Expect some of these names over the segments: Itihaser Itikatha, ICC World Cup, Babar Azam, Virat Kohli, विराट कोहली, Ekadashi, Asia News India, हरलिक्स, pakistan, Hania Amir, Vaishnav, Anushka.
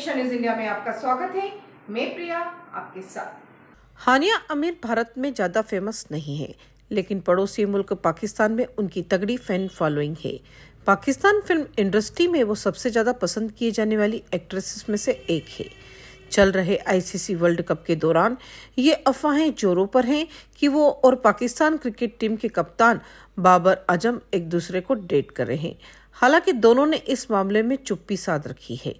Asia news India में आपका स्वागत है। मैं प्रिया आपके साथ। हानिया आमिर भारत में ज्यादा फेमस नहीं है, लेकिन पड़ोसी मुल्क पाकिस्तान में उनकी तगड़ी फैन फॉलोइंग है। पाकिस्तान फिल्म इंडस्ट्री में वो सबसे ज्यादा पसंद किए जाने वाली एक्ट्रेसेस में से एक है। चल रहे आईसीसी वर्ल्ड कप के दौरान ये अफवाहें जोरों पर हैं कि वो और पाकिस्तान क्रिकेट टीम के कप्तान बाबर आजम एक दूसरे को डेट कर रहे हैं। हालांकि दोनों ने इस मामले में चुप्पी साध रखी है।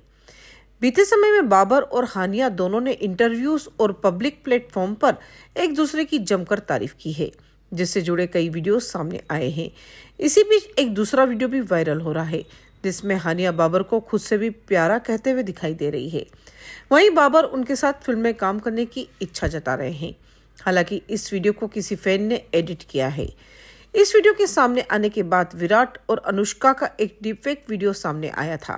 बीते समय में बाबर और हानिया दोनों ने इंटरव्यूज और पब्लिक प्लेटफॉर्म पर एक दूसरे की जमकर तारीफ की है, जिससे जुड़े कई वीडियोस सामने आए हैं। इसी बीच एक दूसरा वीडियो भी वायरल हो रहा है, जिसमें हानिया बाबर को खुद से भी प्यारा कहते हुए दिखाई दे रही है। वहीं बाबर उनके साथ फिल्म में काम करने की इच्छा जता रहे हैं। हालांकि इस वीडियो को किसी फैन ने एडिट किया है। इस वीडियो के सामने आने के बाद विराट और अनुष्का का एक डीपफेक वीडियो सामने आया था,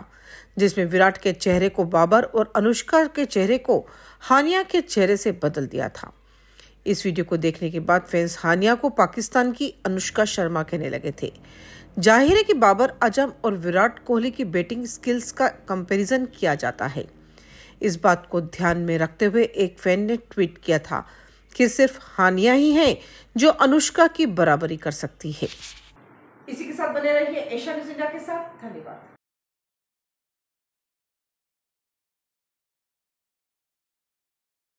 जिसमें विराट के चेहरे को बाबर और अनुष्का के चेहरे को हानिया के चेहरे से बदल दिया था। इस वीडियो को देखने के बाद फैंस हानिया को पाकिस्तान की अनुष्का शर्मा कहने लगे थे। जाहिर है कि बाबर आजम और विराट कोहली की बैटिंग स्किल्स का कंपैरिजन किया जाता है। इस बात को ध्यान में रखते हुए एक फैन ने ट्वीट किया था कि सिर्फ हानिया ही है जो अनुष्का की बराबरी कर सकती है। इसी के साथ बने रहिए एशिया न्यूज इंडिया के साथ। धन्यवाद।